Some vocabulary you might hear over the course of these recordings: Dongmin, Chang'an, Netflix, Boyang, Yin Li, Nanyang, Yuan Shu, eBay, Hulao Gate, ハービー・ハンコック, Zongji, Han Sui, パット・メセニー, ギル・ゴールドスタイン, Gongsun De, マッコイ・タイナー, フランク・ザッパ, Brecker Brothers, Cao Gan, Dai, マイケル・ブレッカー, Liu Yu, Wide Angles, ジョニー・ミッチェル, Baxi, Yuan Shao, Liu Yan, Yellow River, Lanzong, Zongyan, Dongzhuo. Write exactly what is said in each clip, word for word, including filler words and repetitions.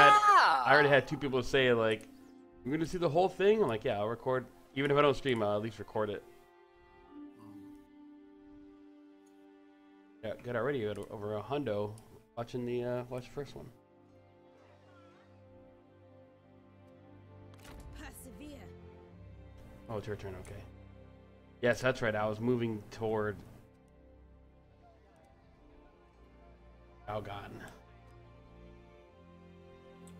had I already had two people say like, "You're gonna see the whole thing." I'm like, "Yeah, I'll record. Even if I don't stream, I'll at least record it." Yeah, good already. Over a hundo watching the uh, watch the first one. Persevere. Oh, it's your turn. Okay. Yes, that's right. I was moving toward Cao Gan.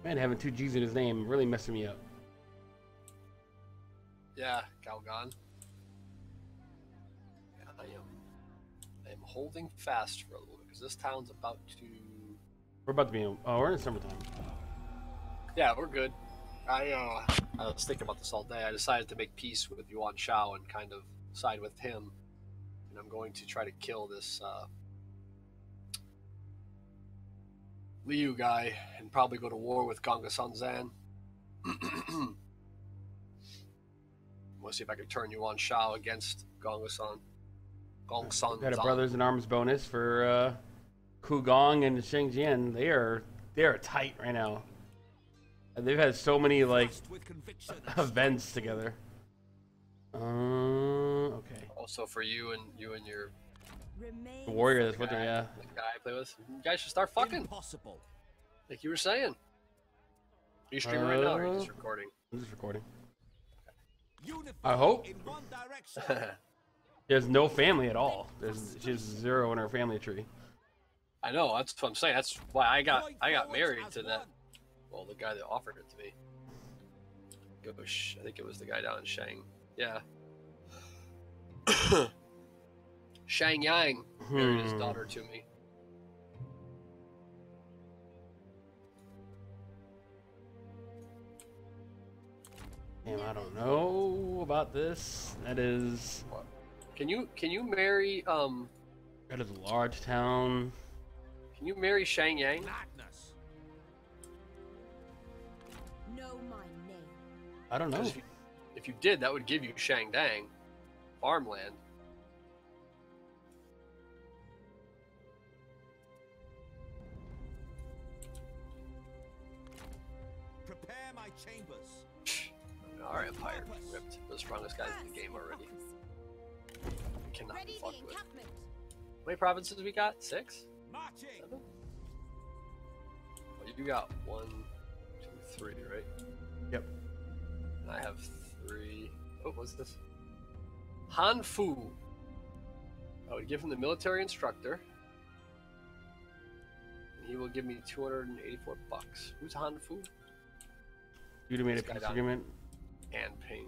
Man, having two G's in his name really messing me up. Yeah, Cao Gan. Yeah, I am. I am holding fast for a little bit because this town's about to. We're about to be in. Oh, we're in summertime. Yeah, we're good. I uh, I was thinking about this all day. I decided to make peace with Yuan Shao and kind of side with him, and I'm going to try to kill this. Uh, Liu guy and probably go to war with Gongsun Zan. We'll see if I can turn Yuan Shao against Gongsun. Gongsun got a brothers in arms bonus for uh, Ku Gong and Sheng Jian. They are they are tight right now. And they've had so many like events together. Uh, okay. Also for you and you and your. The warrior that's with her, yeah. The guy I play with. You guys should start fucking. Impossible. Like you were saying. Are you streaming uh, right now or are you just recording? I'm just recording. Okay. I hope. She has no family at all. There's, she has zero in her family tree. I know, that's what I'm saying. That's why I got I got married to that. Well, the guy that offered it to me. It was, I think it was the guy down in Shang. Yeah. Shang Yang married hmm. his daughter to me. Damn, I don't know about this. That is. What? Can you can you marry um? That is a large town. Can you marry Shang Yang? Madness. Know my name. I don't know. If you, if you did, that would give you Shangdang, farmland. Chambers. Our empire ripped the strongest guys in the game already. We cannot be fucked with. How many provinces we got? Six? Seven? Well, you got one, two, three, right? Yep. And I have three. Oh, what's this? Hanfu. I would give him the military instructor. And he will give me two hundred eighty-four bucks. Who's Hanfu? You made a peace agreement. And pain.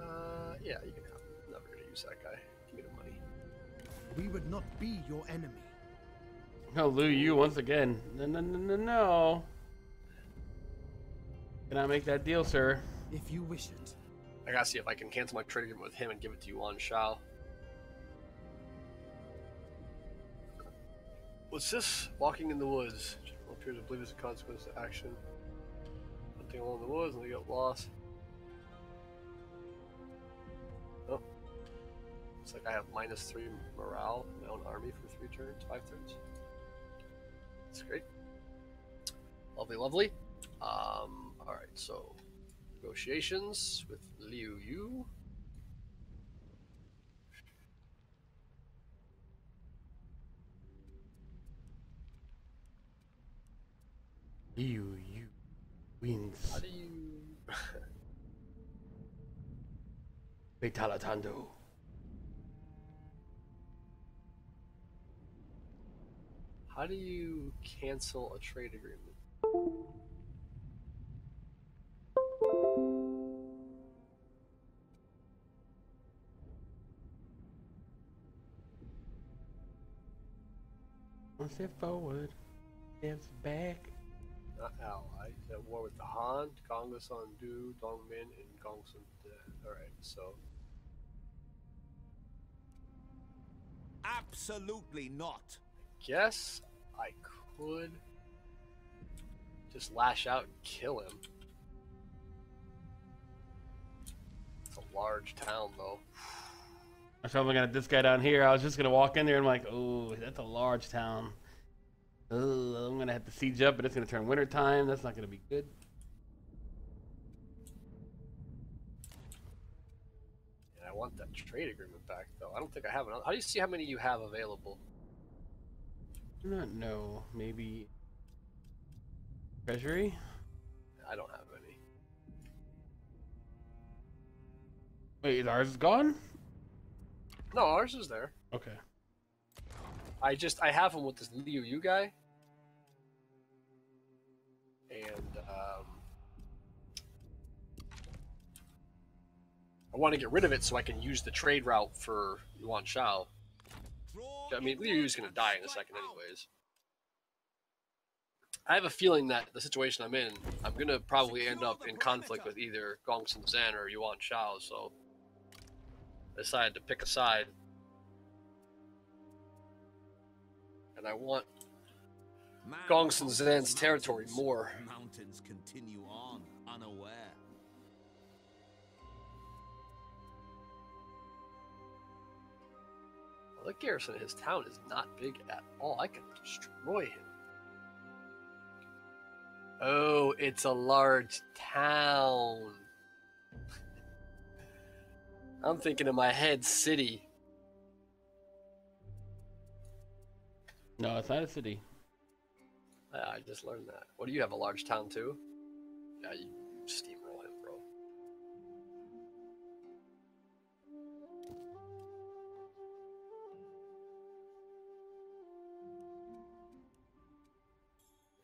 Uh, yeah, you can have. I'm never gonna use that guy. Give me the money. We would not be your enemy. No, Liu Yu once again. No, no, no, no, no. Can I make that deal, sir? If you wish it. I gotta see if I can cancel my trade agreement with him and give it to Yuan Shao. What's this? Walking in the woods. Appears to believe is a consequence of action. Hunting along the woods and they get lost. Oh. Looks like I have minus three morale in my own army for three turns, five turns. That's great. Lovely, lovely. Um, Alright, so negotiations with Liu Yu. Liu Yu wins. How do you? Betalatando. How do you cancel a trade agreement? One step forward, steps back. Not ally. He's at war with the Han, Gongsun Du, Dongmin, and Gongsun De. Alright, so. Absolutely not. I guess I could just lash out and kill him. It's a large town, though. I'm probably looking at this guy down here. I was just going to walk in there and I'm like, oh, that's a large town. Oh, I'm going to have to siege up, but it's going to turn winter time. That's not going to be good. And I want that trade agreement back, though. I don't think I have another. How do you see how many you have available? I do not know. Maybe Treasury? I don't have any. Wait, ours is gone? No, ours is there. Okay. I just, I have him with this Liu Yu guy. And, um... I want to get rid of it so I can use the trade route for Yuan Shao. I mean, Liu Yu's going to die in a second anyways. I have a feeling that the situation I'm in, I'm going to probably end up in conflict with either Gongsun Zan or Yuan Shao, so... I decided to pick a side. And I want Gongsun Zan's territory more. Mountains continue on, unaware. Well, the garrison in his town is not big at all. I can destroy him. Oh, it's a large town. I'm thinking in my head, city. No, it's not a city. Yeah, I just learned that. What do you have, a large town too? Yeah, you steamroll him, bro.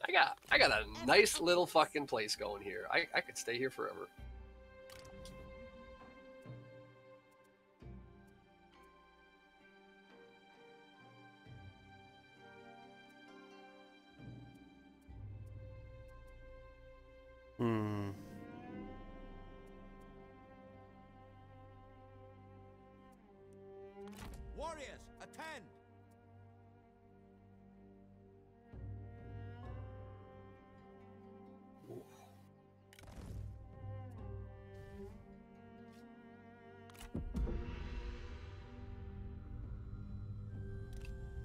I got, I got a nice little fucking place going here. I, I could stay here forever. Hmm. Warriors, attend. Ooh.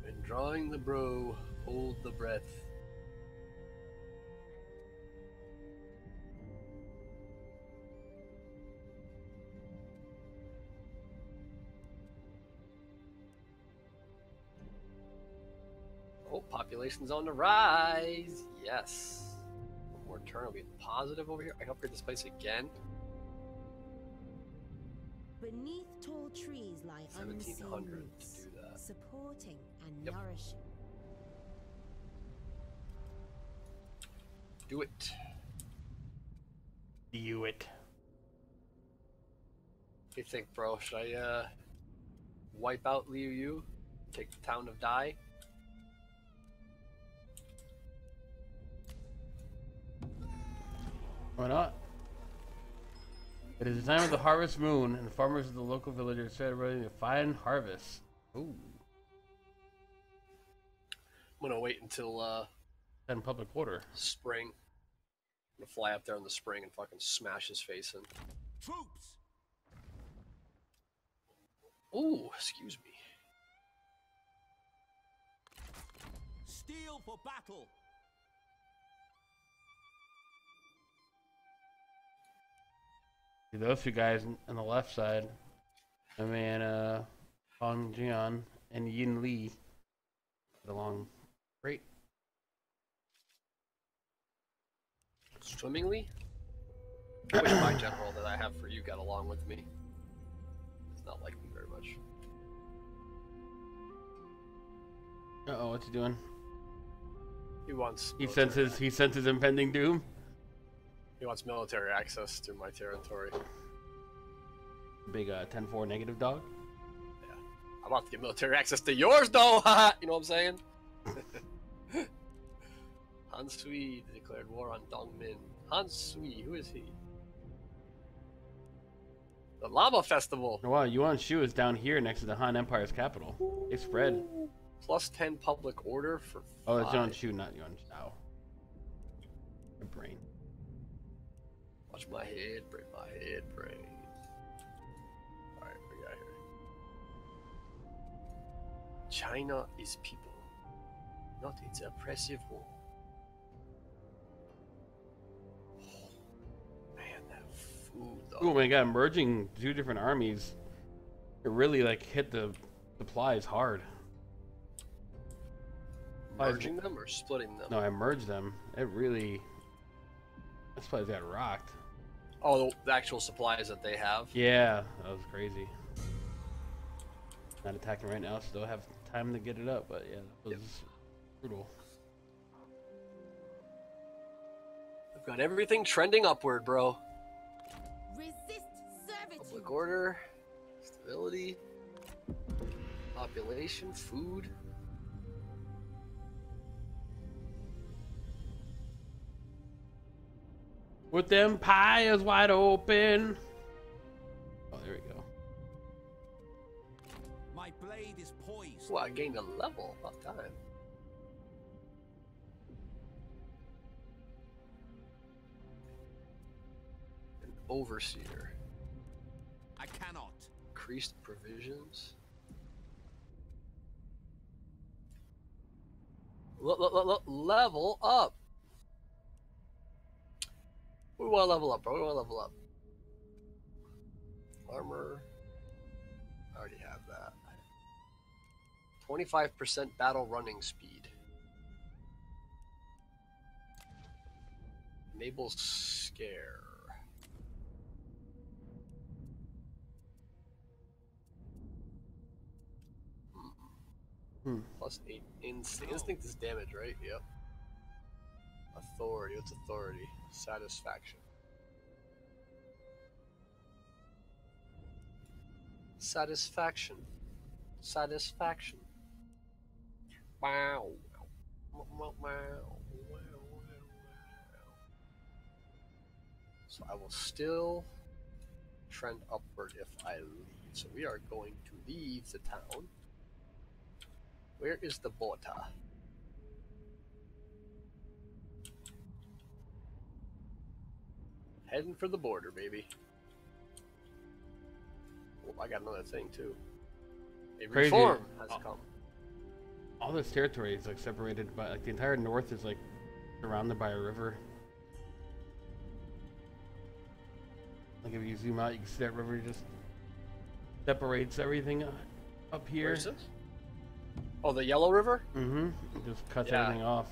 And drawing the brow, hold the breath. Population's on the rise. Yes. One more turn. Are we positive over here? I can upgrade this place again. Beneath tall trees lie seventeen hundred to do that. Supporting and yep. Nourishing. Do it. Do it. What do you think, bro? Should I uh wipe out Liu Yu? Take the town of Dai? Why not? It is the time of the harvest moon, and the farmers of the local village are celebrating a fine harvest. Ooh. I'm gonna wait until uh in public order. Spring. I'm gonna fly up there in the spring and fucking smash his face in. Troops. Ooh, excuse me. Steel for battle. Those two guys on the left side, I mean, uh, Hong Jian and Yin Li, get along great. Swimmingly? I wish my general that I have for you got along with me. It's not like me very much. Uh oh, what's he doing? He wants. He senses. He senses impending doom. He wants military access to my territory. Big uh, ten four negative dog? Yeah. I'm about to get military access to yours, though! You know what I'm saying? Han Sui declared war on Dongmin. Han Sui, who is he? The Lava Festival! Wow, Yuan Shu is down here next to the Han Empire's capital. They spread. Plus ten public order for Oh, it's Yuan Shu, not Yuan Shao. My brain. Watch my head, brain, my head, brain. Alright, what do we got here? China is people, not its oppressive war. Oh my god, merging two different armies, it really like hit the supplies hard. Merging them or splitting them? No, I merged them. It really, that's supplies got rocked. Oh, the actual supplies that they have? Yeah, that was crazy. Not attacking right now, so they'll have time to get it up, but yeah, that was yep. brutal. I've got everything trending upward, bro. Resist servitude. Public order, stability, population, food. With them pyres wide open. Oh, there we go. My blade is poised. Well, I gained a level. About time. An overseer. I cannot. Increased provisions. Level up. We want to level up, bro. We want to level up. Armor. I already have that. twenty-five percent battle running speed. Enable scare. Hmm. Hmm. Plus eight. Inst oh. Instinct is damage, right? Yep. Authority. What's authority? Satisfaction. Satisfaction. Satisfaction. Wow. Wow. Wow. Wow. Wow. So I will still trend upward if I leave. So we are going to leave the town. Where is the Bota? Heading for the border, baby. Oh, I got another thing too. A reform has oh. come. All this territory is like separated by like the entire north is like surrounded by a river. Like if you zoom out, you can see that river just separates everything up here. Where is this? Oh, the Yellow River? Mm-hmm. It just cuts yeah. everything off.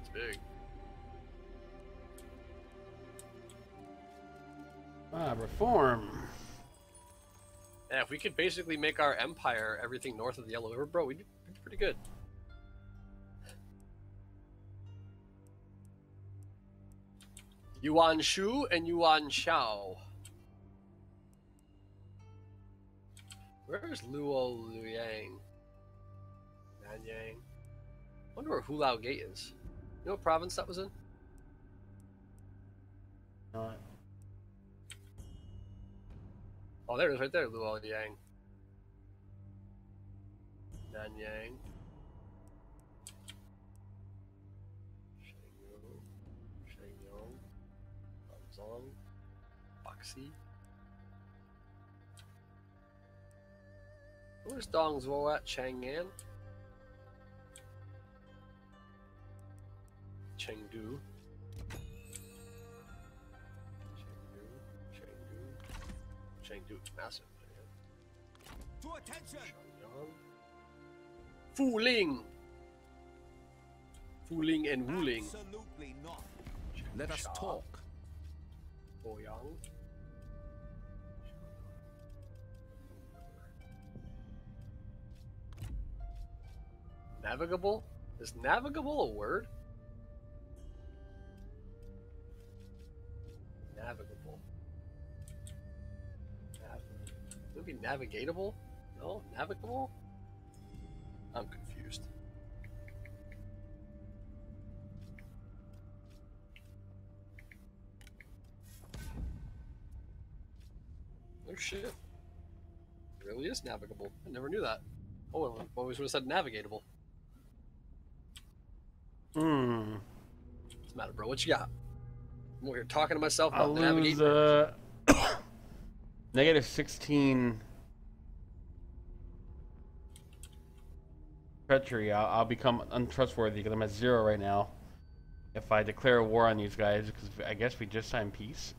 It's big. Ah, reform. Yeah, if we could basically make our empire everything north of the Yellow River, bro, we'd be pretty good. Yuan Shu and Yuan Shao. Where's Luo Luoyang? Nanyang. Wonder where Hulao Gate is. You know what province that was in? No. Oh, there it is right there, Luoyang. Nanyang. Shangdang. Shangyong. Lanzong. Baxi. Where's Dongzhuo at? Chang'an? Chengdu. Chengdu, massive. To attention. Shangyong. Fu Ling. Fu Ling and Wu Ling. Absolutely not. Let us talk. Boyang. Navigable? Is navigable a word? Navigable. It would be navigatable? No? Navigable? I'm confused. Oh shit. It really is navigable. I never knew that. Oh, I always would have said navigatable. Hmm. What's the matter, bro? What you got? I'm over here talking to myself about navigatable. Negative sixteen treachery. I'll, I'll become untrustworthy because I'm at zero right now. If I declare war on these guys, because I guess we just signed peace.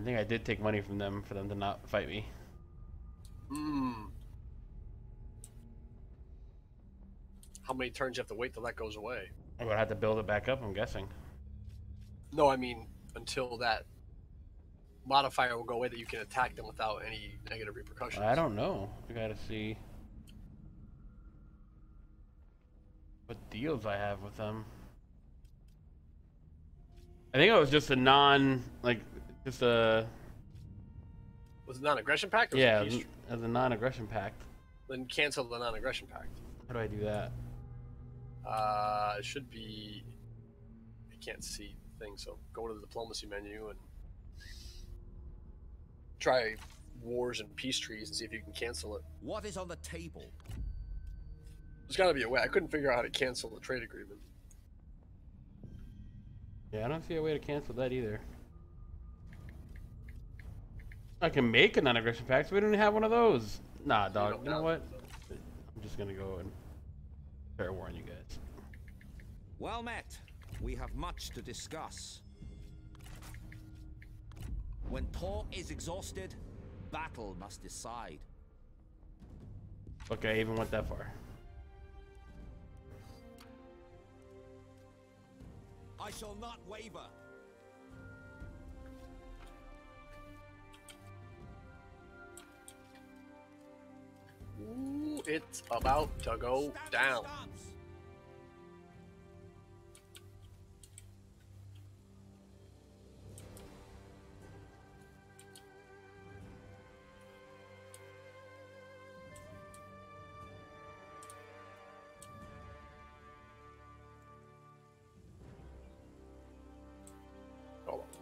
I think I did take money from them for them to not fight me. Hmm. How many turns you have to wait till that goes away? I'm gonna have to build it back up, I'm guessing. No, I mean, until that modifier will go away that you can attack them without any negative repercussions. I don't know. I gotta see what deals I have with them. I think it was just a non, like, just a... Was it non-aggression pact? Or yeah, was it as a non-aggression pact. Then cancel the non-aggression pact. How do I do that? Uh, it should be... I can't see the thing, so go to the diplomacy menu and try wars and peace trees and see if you can cancel it. What is on the table? There's gotta be a way. I couldn't figure out how to cancel the trade agreement. Yeah, I don't see a way to cancel that either. I can make a non-aggression pact, so we don't have one of those. Nah, dog. You know what? I'm just gonna go and fair warn you guys. Well met. We have much to discuss. When talk is exhausted, battle must decide. Okay, I even went that far. I shall not waver. Ooh, it's about to go stamps, down. Stamps.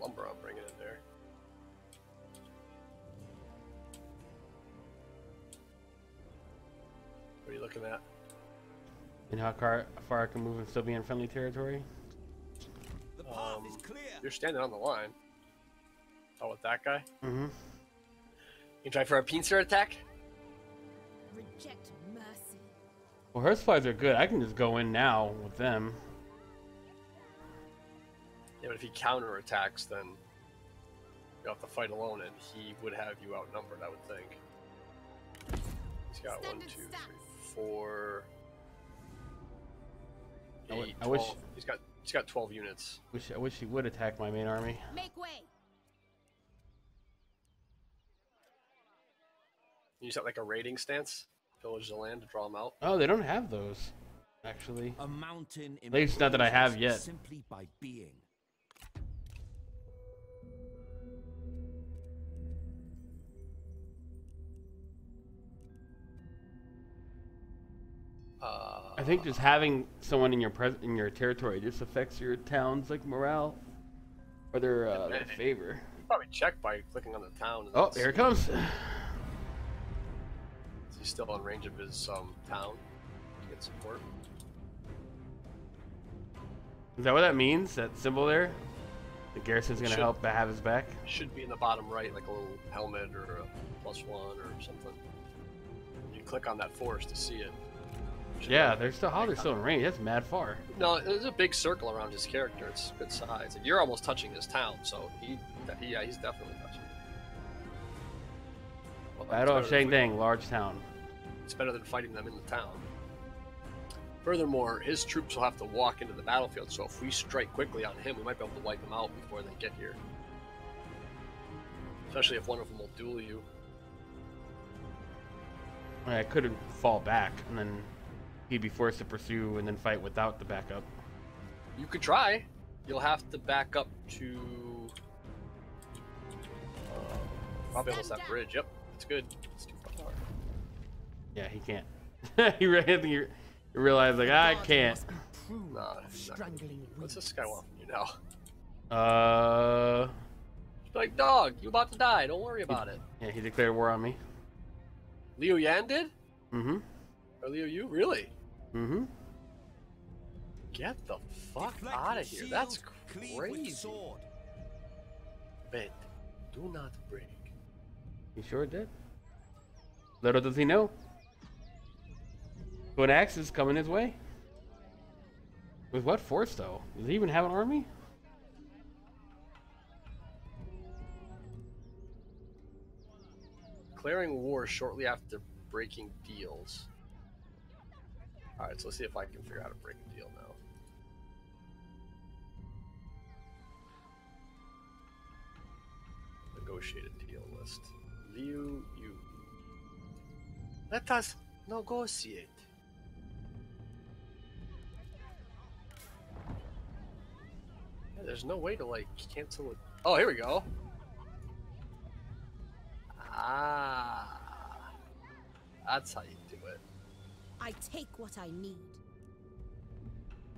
Lumber, I'll bring it in there. What are you looking at? And how far I can move and still be in friendly territory? The path um, is clear. You're standing on the line. Oh, with that guy? Mm-hmm. You try for a pincer attack? Reject mercy. Well, her supplies are good. I can just go in now with them. Yeah, but if he counterattacks, then you have to fight alone, and he would have you outnumbered, I would think. He's got Standard one, two, stats. three, four, eight, I would, I twelve. Wish, he's got he's got twelve units. Wish, I wish he would attack my main army. Make way. You set like a raiding stance, pillage the land to draw them out. Oh, they don't have those, actually. A mountain. At least not that I have yet. Simply by being. Uh, I think just having someone in your pres in your territory just affects your town's like morale or their, uh, their favor. You probably check by clicking on the town. And oh, here it comes. Is he still on range of his um, town to get support? Is that what that means? That symbol there? The garrison's gonna should, help to have his back? Should be in the bottom right, like a little helmet or a plus one or something. You click on that forest to see it. Yeah, they're still how they're still in range. That's mad far. No, there's a big circle around his character. It's good size. You're almost touching his town, so he, he yeah, he's definitely touching it. Well, Battle of Shangdang, large town. It's better than fighting them in the town. Furthermore, his troops will have to walk into the battlefield, so if we strike quickly on him, we might be able to wipe him out before they get here. Especially if one of them will duel you. I could fall back and then. He'd be forced to pursue and then fight without the backup. You could try. You'll have to back up to uh, probably almost that bridge. Yep, it's good. It's too far. Yeah, he can't. he, re he realized like I can't. Nah, what's this guy want from you now? Uh, he's like dog, you about to die. Don't worry about it. Yeah, he declared war on me. Liu Yan did. Mm-hmm. Or Liu Yu, really? Mm-hmm. Get the fuck out of here. That's crazy. Bend. Do not break. He sure did. Little does he know. But an axe is coming his way. With what force, though? Does he even have an army? declaring war shortly after breaking deals. Alright, so let's see if I can figure out how to break a deal now. Negotiated deal list. Liu Yu. Let us negotiate. Yeah, there's no way to like cancel it. Oh, here we go. Ah. That's how you do it. I take what I need.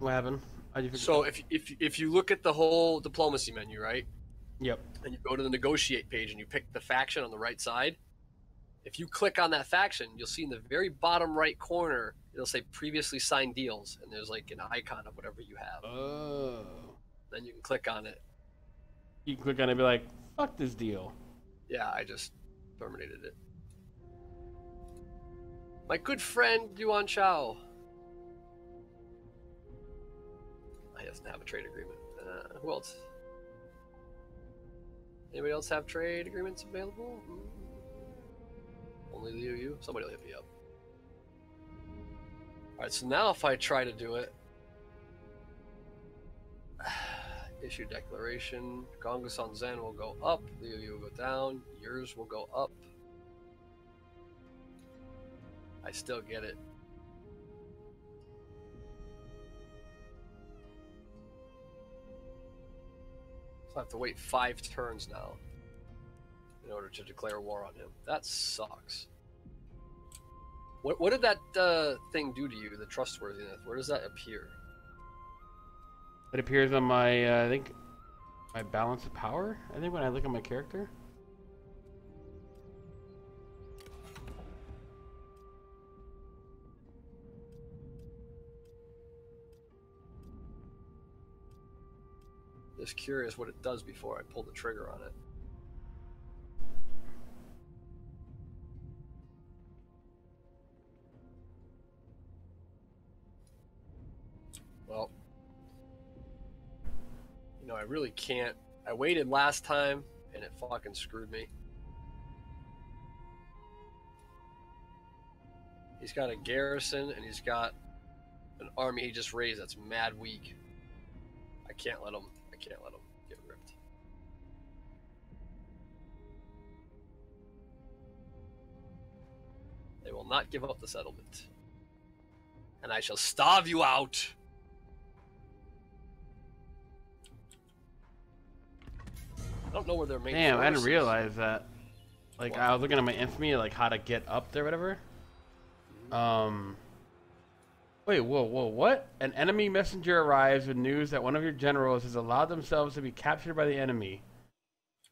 What happened? So if if if you look at the whole diplomacy menu, right? Yep. And you go to the negotiate page and you pick the faction on the right side. If you click on that faction, you'll see in the very bottom right corner, it'll say previously signed deals, and there's like an icon of whatever you have. Oh. Then you can click on it. You can click on it and be like, fuck this deal. Yeah, I just terminated it. My good friend, Yuan Shao. He doesn't have a trade agreement. Uh, who else? Anybody else have trade agreements available? Mm-hmm. Only Liu Yu? Somebody will hit me up. Alright, so now if I try to do it... Issue declaration. Gongsun Zan will go up. Liu Yu will go down. Yours will go up. I still get it. So I have to wait five turns now in order to declare war on him. That sucks. What what did that uh, thing do to you? The trustworthiness. Where does that appear? It appears on my uh, I think my balance of power. I think when I look at my character. Just curious what it does before I pull the trigger on it. Well, you know, I really can't. I waited last time and it fucking screwed me. He's got a garrison and he's got an army he just raised that's mad weak. I can't let him. Can't let them get ripped. They will not give up the settlement. And I shall starve you out. I don't know where their main Damn, I didn't realize that. Like, what? I was looking at my infamy, like how to get up there, whatever. Um... Wait, whoa, whoa, what? An enemy messenger arrives with news that one of your generals has allowed themselves to be captured by the enemy.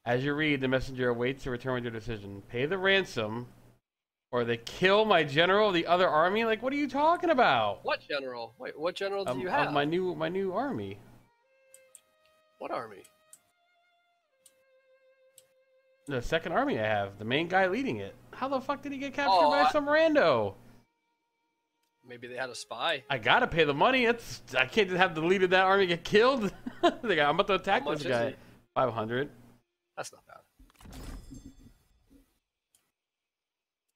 As you read, the messenger awaits to return with your decision. Pay the ransom, or they kill my general of the other army? Like, what are you talking about? What general? Wait, what general do um, you have? Um, my new, my new army. What army? The second army I have. The main guy leading it. How the fuck did he get captured oh, by I... some rando? Maybe they had a spy. I gotta pay the money. It's I can't just have the leader of that army get killed. Like, I'm about to attack this guy. Five hundred. That's not bad.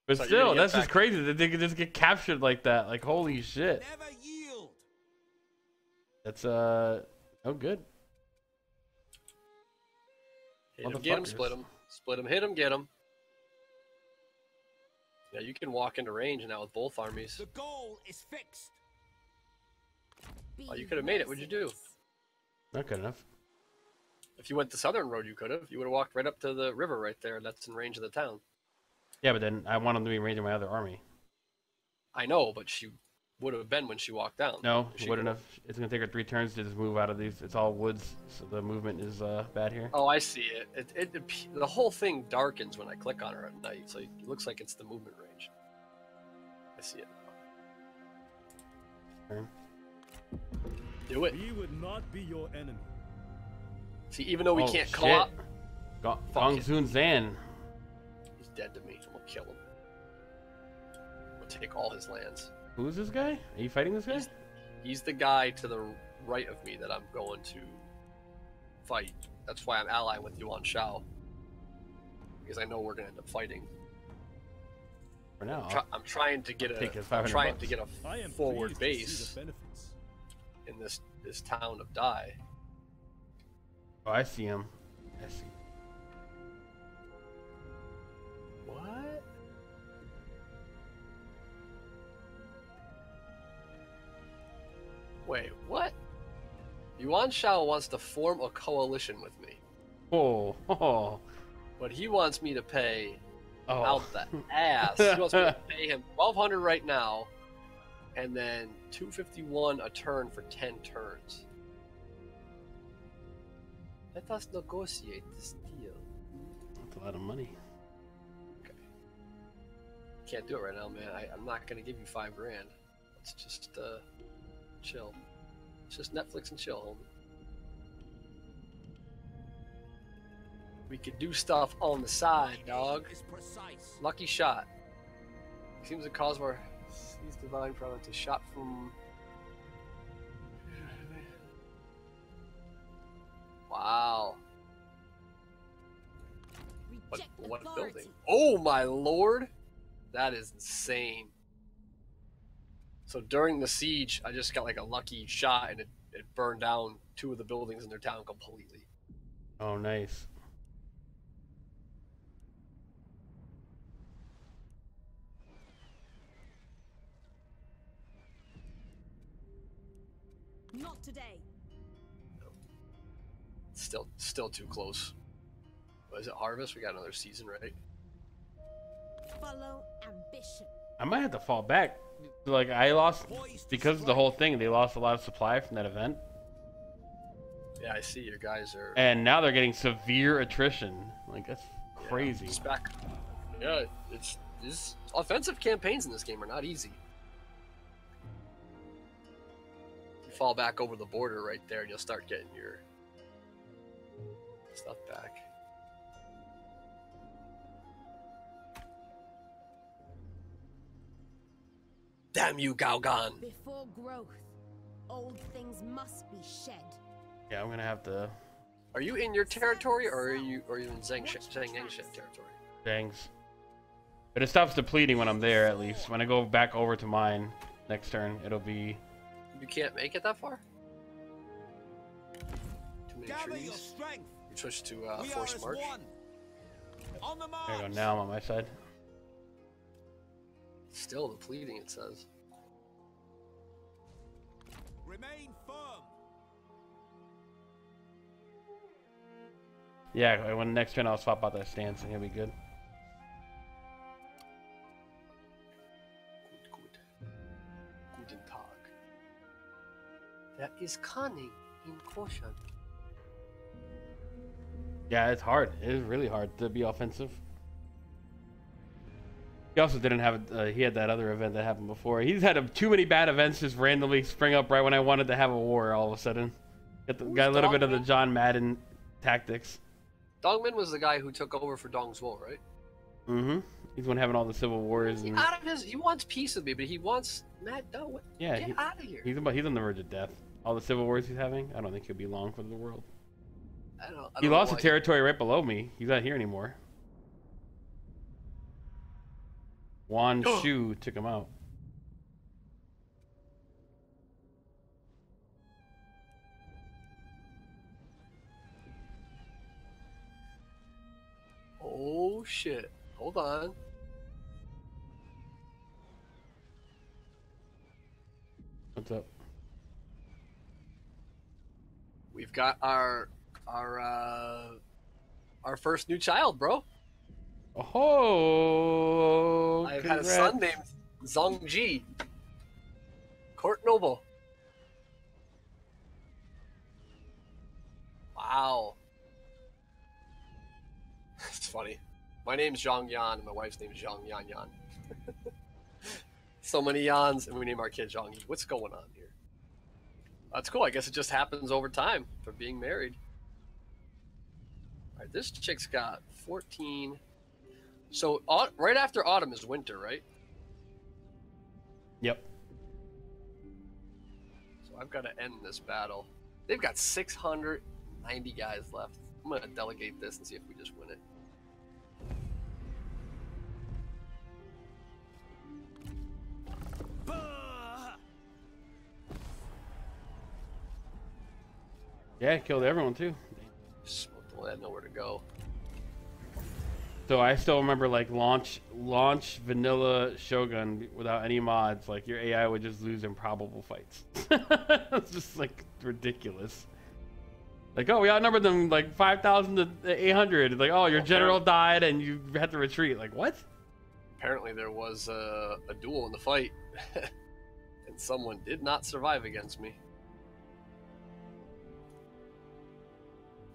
But so still, that's just crazy that they could just get captured like that. Like, holy shit. Never yield. That's uh oh good. Hit him, get him, split him, split him, hit him, get him. Yeah, you can walk into range now with both armies. The goal is fixed. Oh, you could have made it. What'd you do? Not good enough. If you went the southern road, you could have. You would have walked right up to the river right there. That's in range of the town. Yeah, but then I want them to be in range of my other army. I know, but she would have been when she walked down. No, she wouldn't have. It's going to take her three turns to just move out of these. It's all woods, so the movement is uh, bad here. Oh, I see it. It, it, it. The whole thing darkens when I click on her at night, so it looks like it's the movement range. I see it. Turn. Do it. We would not be your enemy. See, even though we oh, can't co-op... Gongsun Zan. He's dead to me. I'm going to kill him. I'm going to take all his lands. Who's this guy? Are you fighting this guy? He's, he's the guy to the right of me that I'm going to fight. That's why I'm allying with Yuan Shao. Because I know we're going to end up fighting. For now, I'm, try I'm trying to get a I'm trying bucks. to get a forward base in this this town of Dai. Oh, I see him. I see. What? Wait, what? Yuan Shao wants to form a coalition with me. Oh, oh. But he wants me to pay oh. out the ass. He wants me to pay him twelve hundred right now, and then two fifty-one a turn for ten turns. Let us negotiate this deal. That's a lot of money. Okay. Can't do it right now, man. I, I'm not gonna give you five grand. Let's just uh, chill. It's just Netflix and chill, homie. We could do stuff on the side, dog. Lucky shot. It seems the cause of our seized divine product is shot from. Wow. What, what a building. Oh my lord! That is insane. So during the siege, I just got like a lucky shot and it, it burned down two of the buildings in their town completely. Oh, nice. Not today. No. Still, still too close. What is it, harvest? We got another season, right? Follow ambition. I might have to fall back. Like I lost because of the whole thing. They lost a lot of supply from that event. Yeah, I see your guys are. And now they're getting severe attrition. Like that's crazy. Yeah, it's back. Yeah, it's these offensive campaigns in this game are not easy. Fall back over the border right there and you'll start getting your stuff back. Damn you, Cao Gan. Before growth, old things must be shed. Yeah, I'm gonna have to. Are you in your territory or are you are you in Zhangyangshan territory? Thanks. But it stops depleting when I'm there, at least. When I go back over to mine next turn, it'll be. You can't make it that far? Too many trees. You switch to uh, force march. On the march. There you go, now I'm on my side. Still depleting, it says. Remain firm. Yeah, when next turn I'll swap out that stance and he'll be good. That is cunning in caution. Yeah, it's hard. It is really hard to be offensive. He also didn't have. Uh, he had that other event that happened before. He's had a, too many bad events just randomly spring up right when I wanted to have a war. All of a sudden, got, the, got a little Dongmin? bit of the John Madden tactics. Dongmin was the guy who took over for Dongzhuo, right? Mm-hmm. He's the one having all the civil wars. And... out of his, he wants peace with me, but he wants Matt Doe. Yeah, get he, out of here. He's about. He's on the verge of death. All the civil wars he's having. I don't think he'll be long for the world. I don't. I don't he lost the territory right below me. He's not here anymore. Yuan Shu took him out. Oh shit! Hold on. What's up? We've got our our uh, our first new child, bro. Oh! I've congrats. had a son named Zongji, court noble. Wow. It's funny. My name's Zongyan and my wife's name is Zongyanyan. So many yans, and we name our kid Zhongyi. What's going on here? That's cool. I guess it just happens over time for being married. All right, this chick's got fourteen. So right after autumn is winter, right? Yep. So I've got to end this battle. They've got six hundred ninety guys left. I'm going to delegate this and see if we just win it. Yeah, it killed everyone too. People had nowhere to go. So I still remember like launch launch vanilla Shogun without any mods, like your A I would just lose improbable fights. It's just like ridiculous. Like, oh, we outnumbered them like five thousand to eight hundred. It's like, oh, your general died and you had to retreat. Like, what? Apparently there was a, a duel in the fight and someone did not survive against me.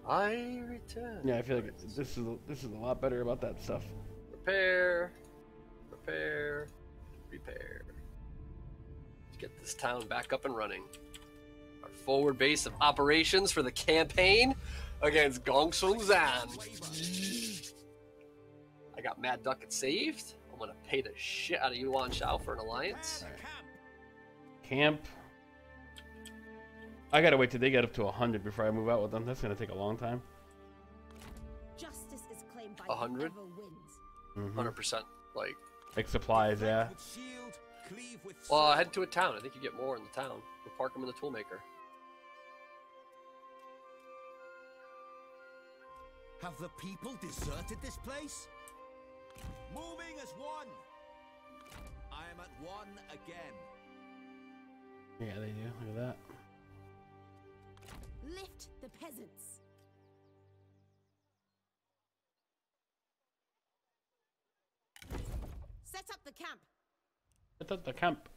I return. Yeah, I feel like it, this is this is a lot better about that stuff. Repair, repair, repair. Let's get this town back up and running. Our forward base of operations for the campaign against Gongsun Zan. I got Mad Ducat saved. I'm gonna pay the shit out of Yuan Shao for an alliance. Right. Camp. I gotta wait till they get up to a hundred before I move out with them. That's gonna take a long time. Justice is claimed by a hundred? Mm-hmm. one hundred percent. Like, like supplies, yeah. Well, I head to a town. I think you get more in the town. We'll park them in the toolmaker. Have the people deserted this place? Moving as one. I am at one again. Yeah, they do. Look at that. Lift the peasants. Set up the camp. Set up the camp.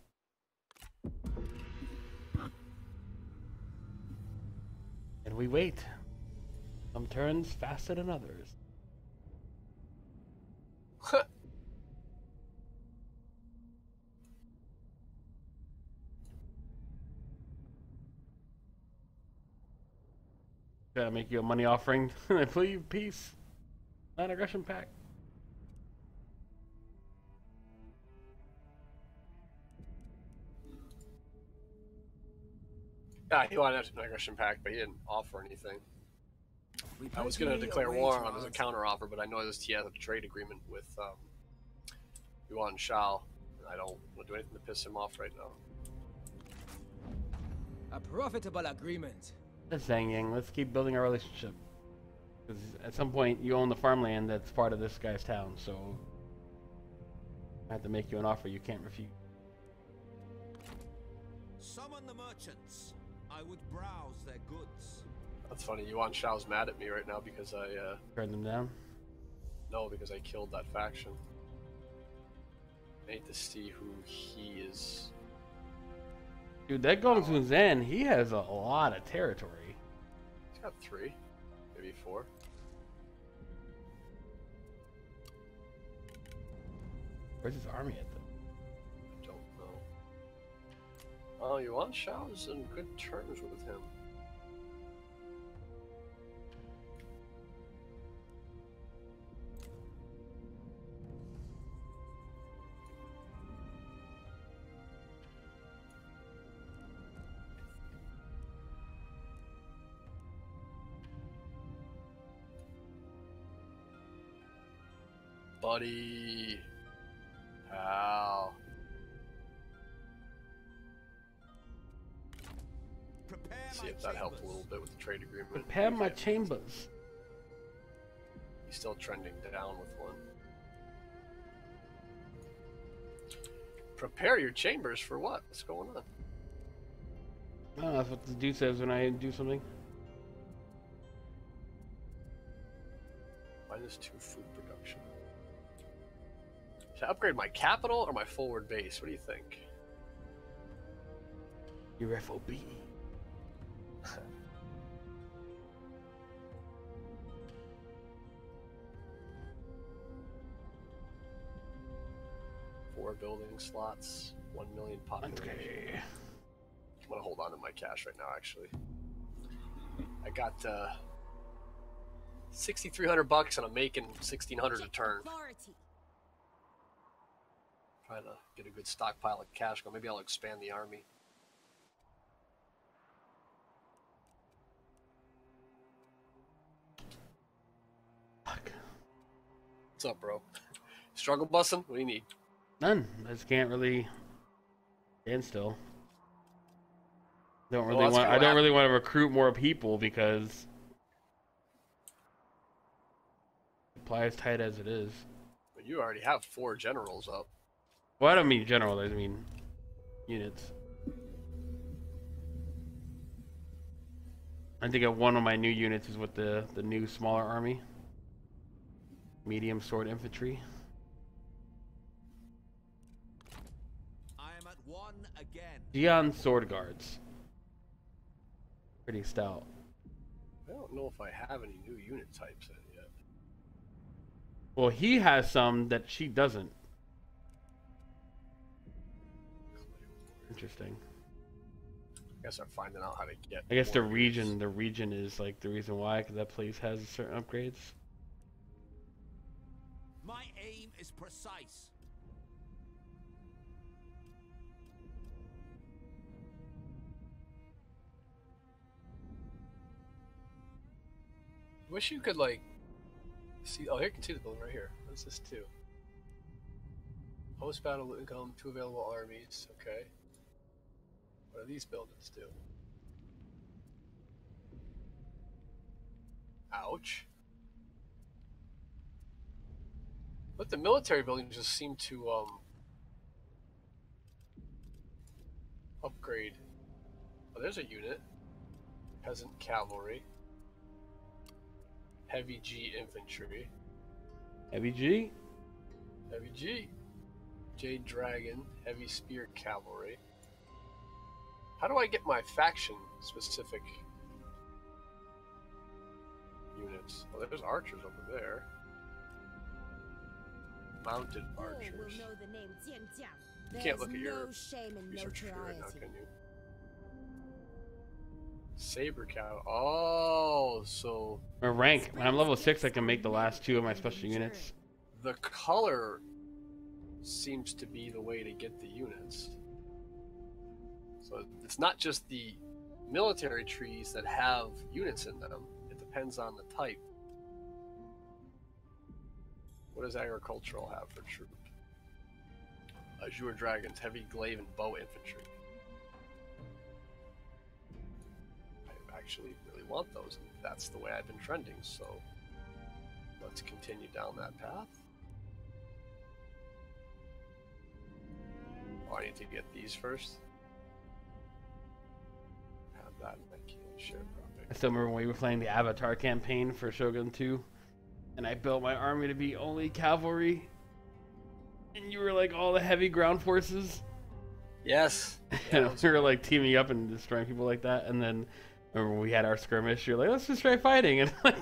And we wait. Some turns faster than others. Gotta make you a money offering. I plead peace. Non-aggression pact. Yeah, he wanted a non-aggression pact, but he didn't offer anything. I was gonna declare war on him as a counter-offer, but I noticed he has a trade agreement with um, Yuan Shao, and I don't want to do anything to piss him off right now. A profitable agreement. Shang Yang, let's keep building our relationship. Because at some point, you own the farmland that's part of this guy's town, so I have to make you an offer you can't refuse. Summon the merchants. I would browse their goods. That's funny. Yuan Shao's mad at me right now because I uh, turned them down. No, because I killed that faction. I need to see who he is. Dude, that Gongsun Zan, he has a lot of territory. He's got three, maybe four. Where's his army at though? I don't know. Oh, Yuan Shao's in good terms with him. Buddy, pal. See if that helped a little bit with the trade agreement. Prepare my chambers. He's still trending down with one. Prepare your chambers for what? What's going on? I don't know, that's what the dude says when I do something. Minus two food production. Should I upgrade my capital or my forward base? What do you think? Your F O B. Four building slots, one million population. Okay. I'm gonna hold on to my cash right now, actually. I got uh, sixty-three hundred bucks and I'm making sixteen hundred a turn. Trying to get a good stockpile of cash. Maybe I'll expand the army. Fuck. What's up, bro? Struggle busting? What do you need? None. I just can't really stand still. Don't really well, want. I don't after. really want to recruit more people because supply is tight as it is. But you already have four generals up. Well, I don't mean general. I mean units. I think one of my new units is with the the new smaller army. Medium sword infantry. I am at one again. Dion sword guards. Pretty stout. I don't know if I have any new unit types in yet. Well, he has some that she doesn't. Interesting. I guess I'm finding out how to get. I guess the region, units. the region is like the reason why, because that place has certain upgrades. My aim is precise. Wish you could like see. Oh, here you can see the building right here. What's this too? Post battle income, two available armies. Okay. What do these buildings do? Ouch. But the military buildings just seem to um, upgrade. Oh, there's a unit. Peasant cavalry. Heavy G infantry. Heavy G? Heavy G. Jade Dragon. Heavy spear cavalry. How do I get my faction specific units? Oh, there's archers over there. Mounted archers. You can't look at your research tree right now, can you? Saber cow. Oh, so. My rank. When I'm level six, I can make the last two of my special units. The color seems to be the way to get the units. So it's not just the military trees that have units in them. It depends on the type. What does agricultural have for troop? Azure Dragons, heavy glaive and bow infantry. I actually really want those, and that's the way I've been trending, so let's continue down that path. Oh, I need to get these first. Have that in my key and share project. I still remember when we were playing the Avatar campaign for Shogun two. And I built my army to be only cavalry. And you were like all the heavy ground forces. Yes. Yeah, we were like teaming up and destroying people like that. And then remember we had our skirmish. You're like, let's just try fighting. And like,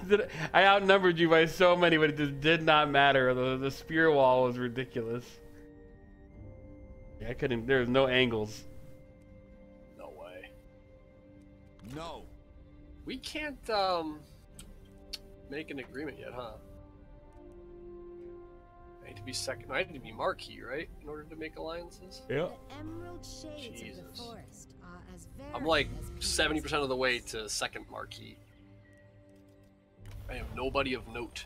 I outnumbered you by so many, but it just did not matter. The, the spear wall was ridiculous. Yeah, I couldn't. There was no angles. No way. No. We can't. Um... Make an agreement yet, huh? I need to be second. I need to be marquee, right, in order to make alliances. Yeah. Jesus. I'm like seventy percent of the way to second marquee. I have nobody of note.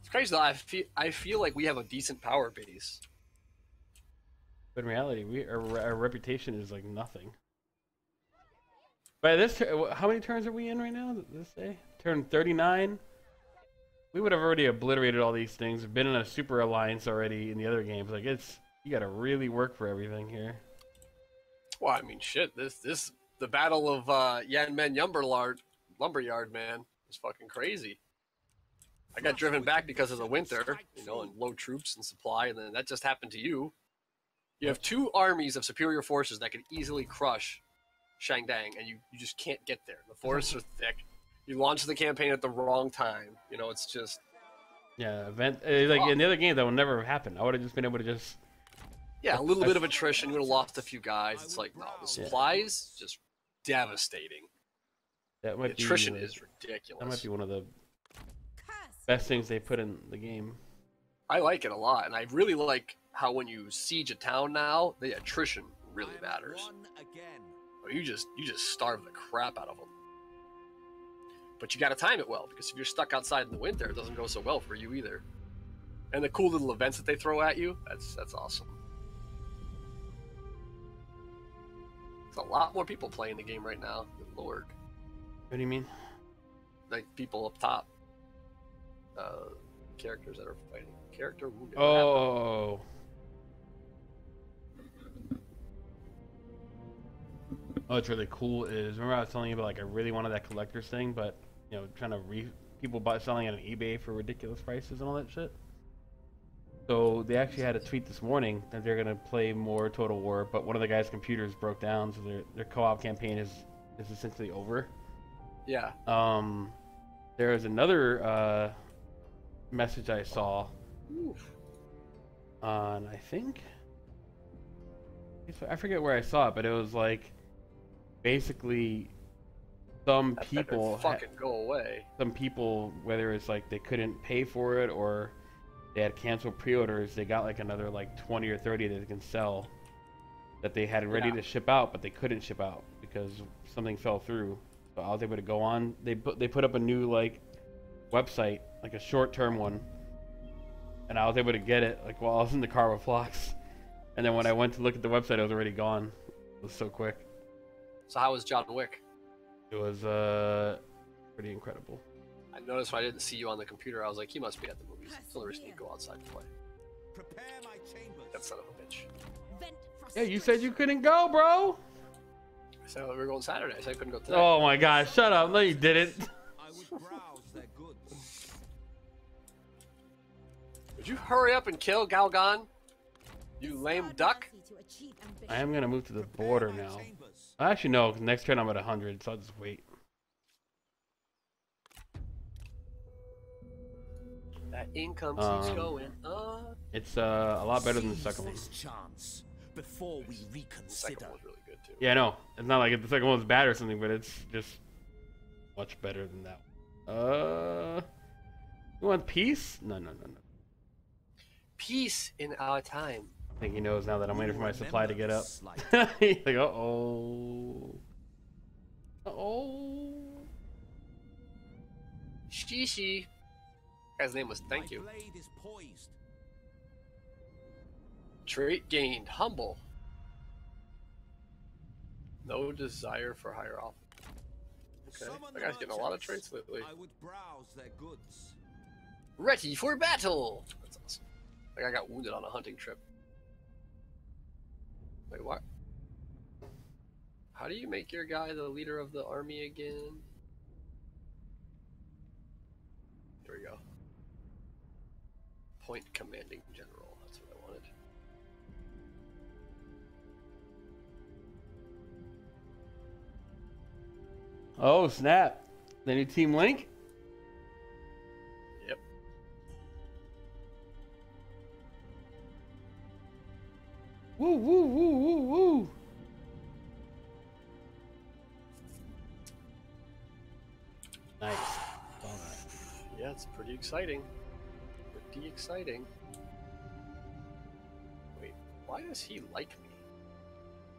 It's crazy though. I feel I feel like we have a decent power base. But in reality, we our, our reputation is like nothing. By this, how many turns are we in right now? This day, turn thirty-nine. We would have already obliterated all these things. Been in a super alliance already in the other games. Like it's, you got to really work for everything here. Well, I mean, shit. This, this, the battle of uh, Yanmen Lumberyard, Lumberyard, man, was fucking crazy. I got driven back because of the winter, you know, and low troops and supply, and then that just happened to you. You have two armies of superior forces that could easily crush Shangdang, and you, you just can't get there. The forests are thick. You launch the campaign at the wrong time. You know, it's just... Yeah, event, it's like in the other game, that would never have happened. I would have just been able to just... Yeah, a little I, bit of attrition. You would have lost a few guys. It's like, no, the supplies, yeah. Just devastating. That might the attrition be, is ridiculous. That might be one of the best things they put in the game. I like it a lot, and I really like how when you siege a town now, the attrition really matters. You just you just starve the crap out of them, but you got to time it well, because if you're stuck outside in the winter, it doesn't go so well for you either. And the cool little events that they throw at you, that's that's awesome. There's a lot more people playing the game right now. Good lord. What do you mean? Like people up top. Uh, characters that are fighting. Character wounded. Oh. Oh, what's really cool is, remember I was telling you about, like, I really wanted that collector's thing, but, you know, trying to re people buy selling it on eBay for ridiculous prices and all that shit. So they actually had a tweet this morning that they're gonna play more Total War, but one of the guys' computers broke down, so their their co-op campaign is is essentially over. Yeah. Um, there is another uh message I saw. Oof. On I think I forget where I saw it, but it was like basically some that people fucking go away. Some people, whether it's like they couldn't pay for it or they had canceled pre-orders, they got like another like twenty or thirty that they can sell that they had ready yeah. to ship out, but they couldn't ship out because something fell through. So I was able to go on. They put they put up a new like website, like a short-term one, and I was able to get it like while I was in the car with Phlox. And then when I went to look at the website, it was already gone. It was so quick. So how was John Wick? It was uh pretty incredible. I noticed when I didn't see you on the computer, I was like, you must be at the movies. It's the only reason you go outside to play. Prepare my chambers. That son of a bitch. Yeah, you said you couldn't go, bro. I said we were going Saturday. I said I couldn't go today. Oh my gosh, shut up. No, you didn't. I would browse their goods. Would you hurry up and kill Cao Gan? You lame duck. I am going to move to the border now. Actually, no. Next turn I'm at one hundred, so I'll just wait. That income keeps um, going up. It's uh, a lot better than the second one. Chance before we reconsider. The second one's really good too. Yeah, no, it's not like the second one's bad or something, but it's just much better than that one. Uh, you want peace? No, no, no, no. Peace in our time. I think he knows now that I'm waiting for my supply to get up. He's like, uh oh, uh oh, shishi. His name was thank you. Trait gained, humble. No desire for higher office. Okay, that guy's getting a lot of traits lately. I would browse their goods. Ready for battle. That's awesome. Like I got wounded on a hunting trip. Wait, what? How do you make your guy the leader of the army again? There we go. Point commanding general, that's what I wanted. Oh snap, the new Team Link? Yep. Woo woo woo woo woo. Nice. All right. Yeah, it's pretty exciting. Exciting. Wait, why does he like me?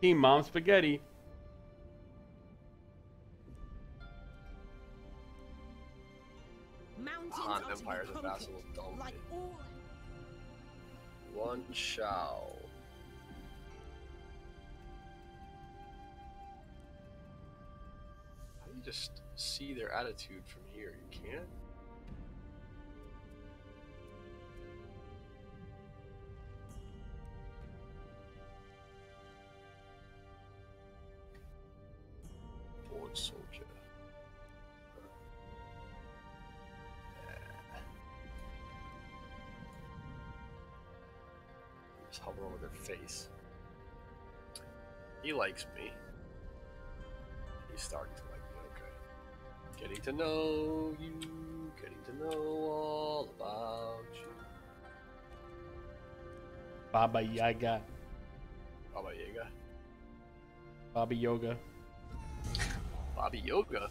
Team Mom Spaghetti. Han Empire is a vassal of Dongmin. Yuan Shao. How do you just see their attitude from here? You can't? Soldier. Yeah. Just hover over their face. He likes me. He's starting to like me, okay. Getting to know you, getting to know all about you. Baba Yaga. Baba Yaga. Baba Yoga. Bobby Yoga.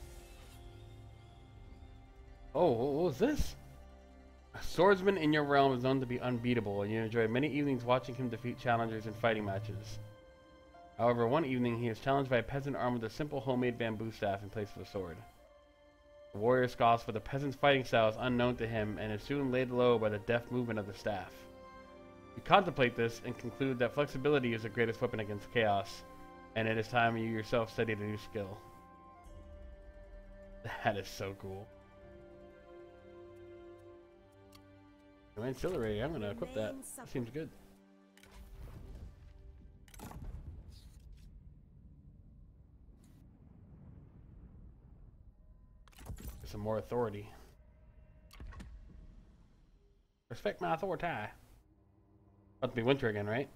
Oh, what was this? A swordsman in your realm is known to be unbeatable, and you enjoy many evenings watching him defeat challengers in fighting matches. However, one evening he is challenged by a peasant armed with a simple homemade bamboo staff in place of a sword. The warrior scoffs, but the peasant's fighting style is unknown to him and is soon laid low by the deft movement of the staff. You contemplate this and conclude that flexibility is the greatest weapon against chaos. and it is time you yourself studied a new skill. That is so cool. I'm ancillary, I'm gonna equip that. Seems good. Some more authority. Respect my authority. About to be winter again, right?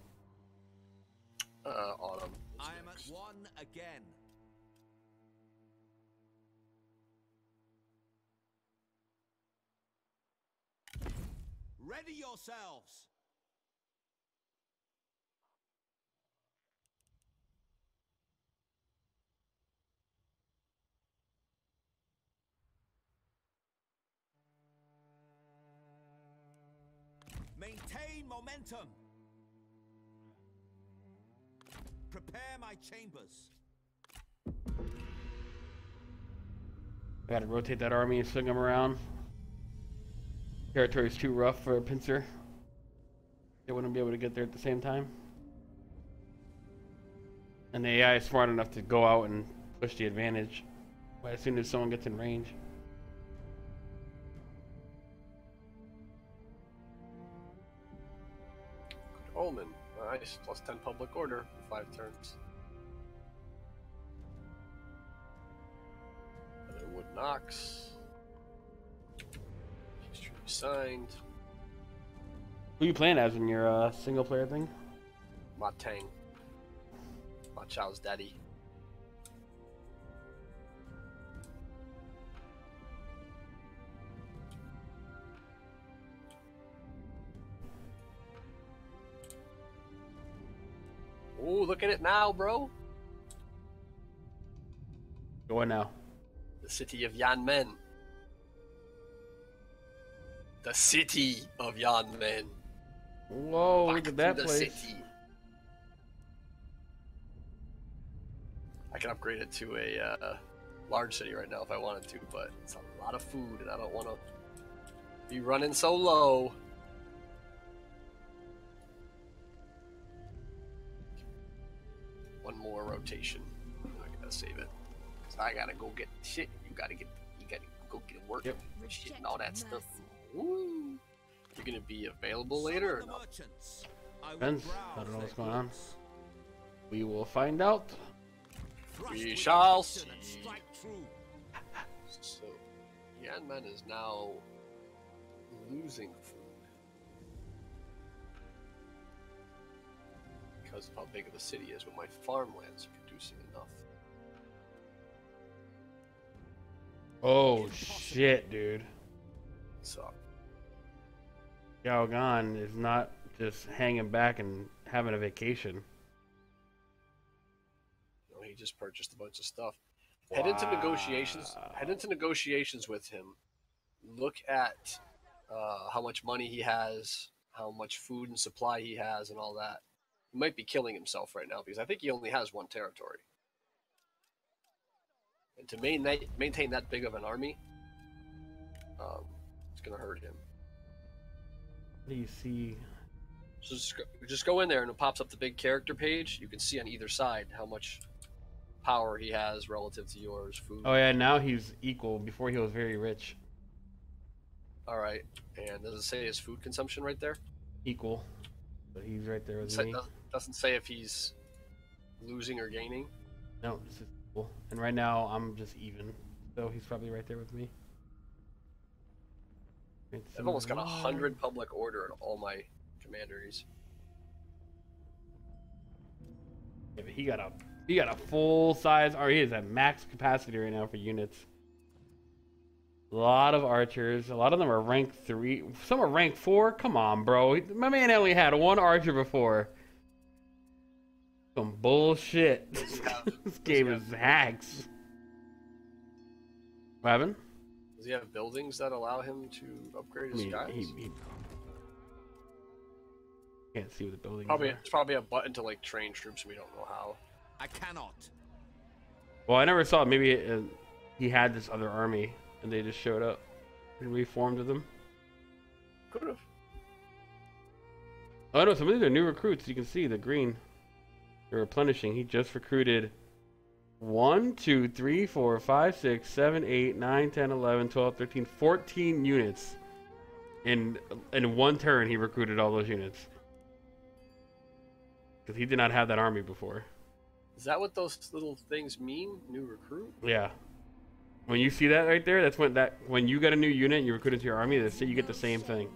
Uh, autumn. I am at one again. Ready yourselves. Maintain momentum. Prepare my chambers. I gotta rotate that army and swing them around. Territory's too rough for a pincer. They wouldn't be able to get there at the same time. And the A I is smart enough to go out and push the advantage but as soon as someone gets in range. Good omen. Nice. Plus ten public order in five turns. Another wood knocks. Signed. Who you playing as in your uh, single player thing? Ma Tang. Ma Chao's daddy. Ooh, look at it now, bro. Going now. The city of Yanmen. The city of Yanmen. Whoa, look at that place. City. I can upgrade it to a uh, large city right now if I wanted to, but it's a lot of food and I don't want to be running so low. One more rotation. I gotta save it. So I gotta go get shit. You gotta get. You gotta go get work. Yep. Shit and all that stuff. Woo. You're gonna be available later or not? Depends. I don't know what's going on. We will find out. We shall see. So, Yanmen is now losing food because of how big of a city is, but my farmlands are producing enough. Oh shit, dude. Suck. Cao Gan is not just hanging back and having a vacation. No, he just purchased a bunch of stuff. Wow. Head into negotiations. Head into negotiations with him. Look at uh, how much money he has, how much food and supply he has, and all that. He might be killing himself right now because I think he only has one territory. And to maintain maintain that big of an army, um, it's gonna hurt him. Do you see? So just go, just go in there and it pops up the big character page. You can see on either side how much power he has relative to yours. Food. Oh yeah, now he's equal. Before he was very rich. All right, and does it say his food consumption right there? Equal, but he's right there with me. Doesn't, doesn't say if he's losing or gaining. No, this is equal. And right now I'm just even, so he's probably right there with me. It's I've almost got a hundred public order in all my commanderies. Yeah, but he got a he got a full size or he is at max capacity right now for units. A lot of archers, a lot of them are rank three, some are rank four. Come on, bro. My man only had one archer before. Some bullshit. This game is hacks. What happened? Does he have buildings that allow him to upgrade his he, guys? He, he... Can't see what the buildings probably, are. It's probably a button to like train troops. We don't know how. I cannot. Well, I never saw it. Maybe it, uh, he had this other army and they just showed up and reformed them. Could have. Oh no! Some of these are new recruits. You can see the green. You're replenishing. He just recruited one, two, three, four, five, six, seven, eight, nine, ten, eleven, twelve, thirteen, fourteen units. In, in one turn, he recruited all those units. Because he did not have that army before. Is that what those little things mean? New recruit? Yeah. When you see that right there, that's when that when you get a new unit and you recruit into your army, that's it, you get the same thing.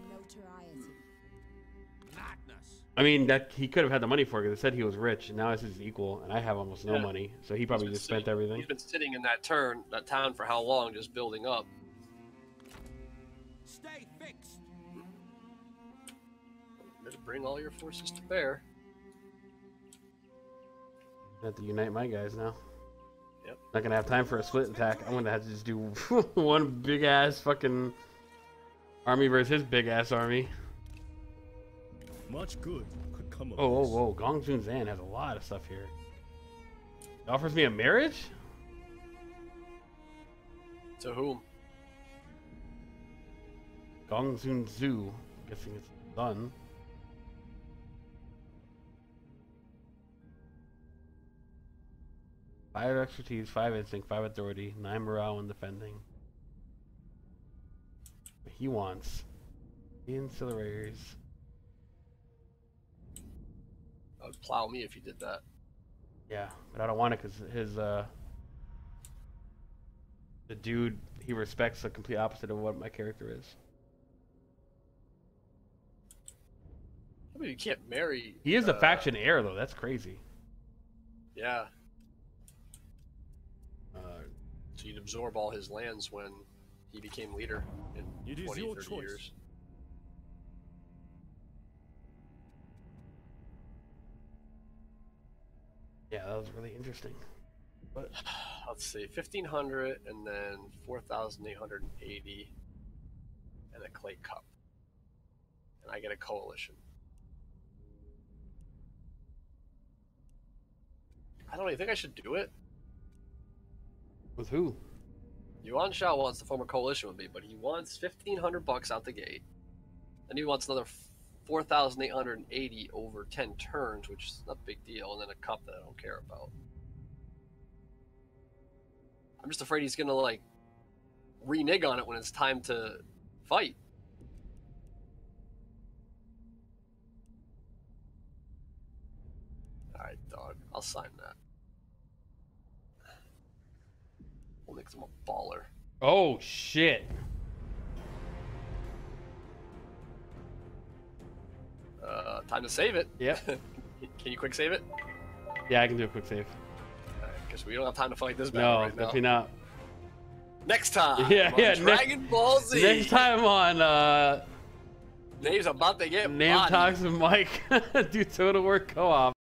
I mean, that he could have had the money for it because it said he was rich, and now it's his equal, and I have almost no yeah. money, so he probably just sitting, spent everything. He's been sitting in that turn, that town for how long, just building up. Stay fixed. Better bring all your forces to bear. I have to unite my guys now. Yep. Not gonna have time for a split attack. I'm gonna have to just do one big ass fucking army versus his big ass army. Much good could come of oh, oh, oh! Gongsun Zan has a lot of stuff here. It offers me a marriage? To whom? Gongsun Du. I'm guessing it's done. Five expertise, five instinct, five authority, nine morale and defending. He wants the incinerators. That would plow me if you did that. Yeah, but I don't want it because his, uh... the dude, he respects the complete opposite of what my character is. I mean, you can't marry... He is uh, a faction heir, though. That's crazy. Yeah. Uh, so you'd absorb all his lands when he became leader in twenty, thirty years. Yeah, that was really interesting. But let's see, fifteen hundred and then four thousand eight hundred eighty and a clay cup. And I get a coalition. I don't even think I should do it. With who? Yuan Shao wants to form a coalition with me, but he wants fifteen hundred bucks out the gate. And he wants another four thousand eight hundred eighty over ten turns, which is not a big deal, and then a cup that I don't care about. I'm just afraid he's gonna like renege on it when it's time to fight. Alright, dog, I'll sign that. We'll make him a baller. Oh shit. Uh, time to save it. Yep. Can you quick save it? Yeah, I can do a quick save. Because right, we don't have time to fight this battle no, right now. No, definitely not. Next time. Yeah, yeah. Dragon next, Ball Z. Next time on. Uh, Name's about to get. Name body. Talks with Mike. Do Total War Co-op.